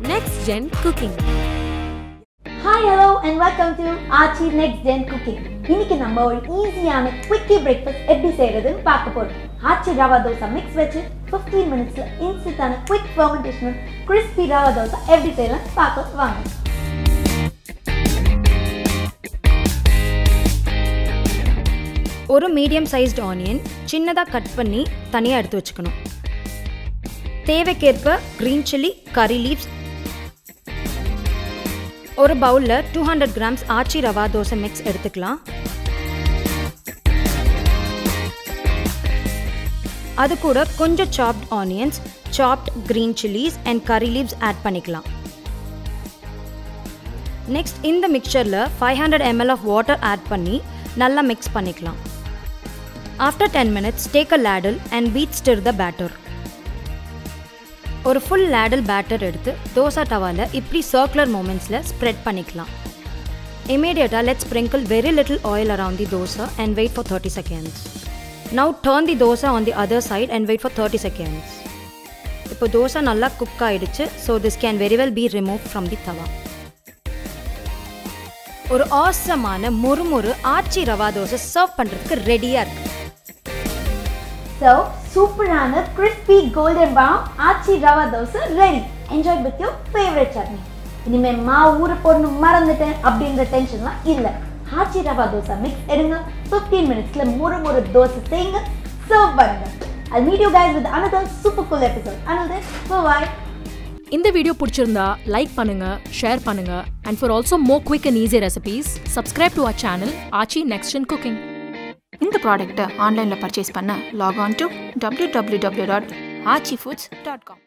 Next Gen Cooking. Hi, hello, and welcome to Aachi Next Gen Cooking. இன்னைக்கு நம்ம ஒரு ஈஸியான குயிக்கி பிரேக்ஃபாஸ்ட் எப்படி செய்யறதுன்னு பார்க்க போறோம். ஆச்சி ரவா தோசை மிக்ஸ் வச்சு 15 minutesல இன்ஸ்டன்ட்டான quick fermentation crispy rava dosa எப்படி செய்யலாம் பார்க்க வாங்க. ஒரு மீடியம் சைஸ்டு ஆனியன் சின்னதா கட் பண்ணி தனியா எடுத்து வச்சுக்கணும். தேவைக்கேற்ப green chilli, curry leaves, ஒரு பவுல்ல 200 grams ஆச்சி ரவா தோசை மிக்ஸ் எடுத்துக்கலாம். அது கூட கொஞ்சம் chopped onions, chopped green chillies and curry leaves add பண்ணிக்கலாம். நெக்ஸ்ட் இந்த மிக்சர்ல 500 ml of water ஆட் பண்ணி நல்லா மிக்ஸ் பண்ணிக்கலாம். After 10 minutes, take a ladle and beat stir the batter. और फुल लैडल बैटर எடுத்து தோசை டவால இப்படி சர்க்குலர் மொமெண்ட்ஸ்ல ஸ்ப்ரெட் பண்ணிக்கலாம். Immediately let's sprinkle very little oil around the dosa and wait for 30 seconds. Now turn the dosa on the other side and wait for 30 seconds. இப்போ தோசை நல்லா cook ஆயிடுச்சு. So this can very well be removed from the tawa. ஒரு ஆசமான முறுமுறு Aachi rava dosa serve பண்றதுக்கு ரெடியா இருக்கு. So superaana crispy golden brown Aachi rava dosa ready. Enjoy with your favorite chutney. இனிமே மாவு ஊற போடணும் மறந்துட்டேன் அப்படிங்கற டென்ஷன்லாம் இல்ல. ஆச்சி ரவா தோசை mix எடுங்க. 15 minutesல முறுமுறு தோசை செய்யுங்க. Serve பண்ணுங்க. I'll meet you guys with another super cool episode. Until then, bye. இந்த வீடியோ பிடிச்சிருந்தா லைக் பண்ணுங்க, ஷேர் பண்ணுங்க and for also more quick and easy recipes, subscribe to our channel Aachi Next Gen Cooking. இந்த ப்ராடக்ட்டை ஆன்லைனில் purchase பண்ண lock on to www.aachifoods.com.